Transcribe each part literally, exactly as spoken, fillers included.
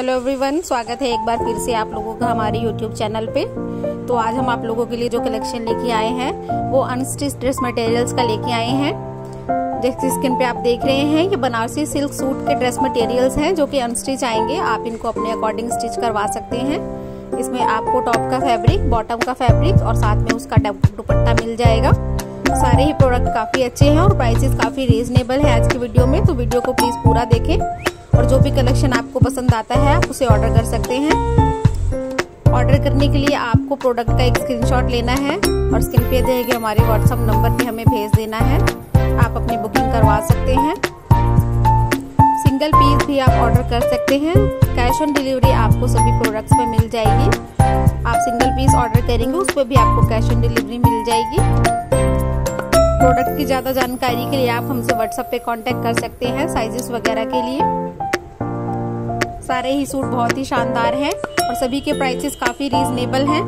Hello everyone, स्वागत है एक बार फिर से आप लोगों का हमारे यूट्यूब चैनल पे। तो आज हम आप लोगों के लिए जो कलेक्शन लेके आए हैं वो अनस्टिच ड्रेस मटेरियल्स का लेके आए हैं। जैसे स्क्रीन पे आप देख रहे हैं ये बनारसी सिल्क सूट के ड्रेस मटेरियल्स हैं जो कि अनस्टिच आएंगे। आप इनको अपने अकॉर्डिंग स्टिच करवा सकते हैं। इसमें आपको टॉप का फैब्रिक, बॉटम का फैब्रिक और साथ में उसका दुपट्टा मिल जाएगा। सारे ही प्रोडक्ट काफ़ी अच्छे हैं और प्राइसेस काफ़ी रीजनेबल है आज की वीडियो में। तो वीडियो को प्लीज़ पूरा देखें और जो भी कलेक्शन आपको पसंद आता है आप उसे ऑर्डर कर सकते हैं। ऑर्डर करने के लिए आपको प्रोडक्ट का एक स्क्रीनशॉट लेना है और स्क्रीन पे दिए गए हमारे व्हाट्सएप नंबर पे हमें भेज देना है। आप अपनी बुकिंग करवा सकते हैं। सिंगल पीस भी आप ऑर्डर कर सकते हैं। कैश ऑन डिलीवरी आपको सभी प्रोडक्ट्स में मिल जाएगी। आप सिंगल पीस ऑर्डर करेंगे उस पर भी आपको कैश ऑन डिलीवरी मिल जाएगी। प्रोडक्ट की ज़्यादा जानकारी के लिए आप हमसे व्हाट्सएप पे कांटेक्ट कर सकते हैं साइजेस वगैरह के लिए। सारे ही सूट बहुत ही शानदार हैं और सभी के प्राइसेस काफ़ी रीजनेबल हैं।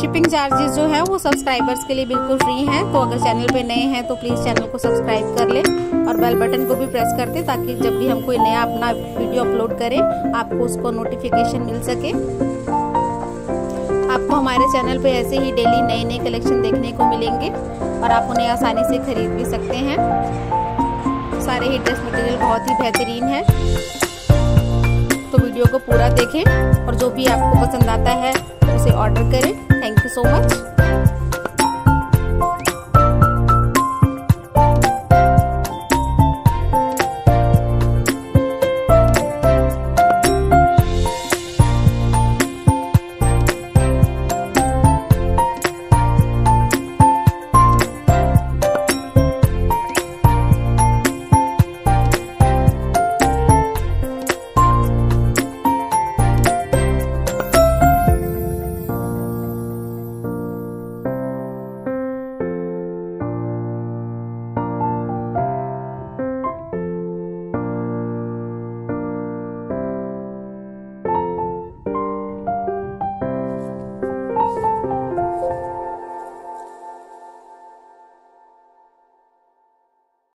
शिपिंग चार्जेस जो है वो सब्सक्राइबर्स के लिए बिल्कुल फ्री हैं। तो अगर चैनल पे नए हैं तो प्लीज़ चैनल को सब्सक्राइब कर लें और बेल बटन को भी प्रेस कर दें ताकि जब भी हम कोई नया अपना वीडियो अपलोड करें आपको उसको नोटिफिकेशन मिल सके। आपको हमारे चैनल पे ऐसे ही डेली नए नए कलेक्शन देखने को मिलेंगे और आप उन्हें आसानी से खरीद भी सकते हैं। सारे ही ड्रेस मटेरियल बहुत ही बेहतरीन है। तो वीडियो को पूरा देखें और जो भी आपको पसंद आता है उसे ऑर्डर करें। Thank you so much.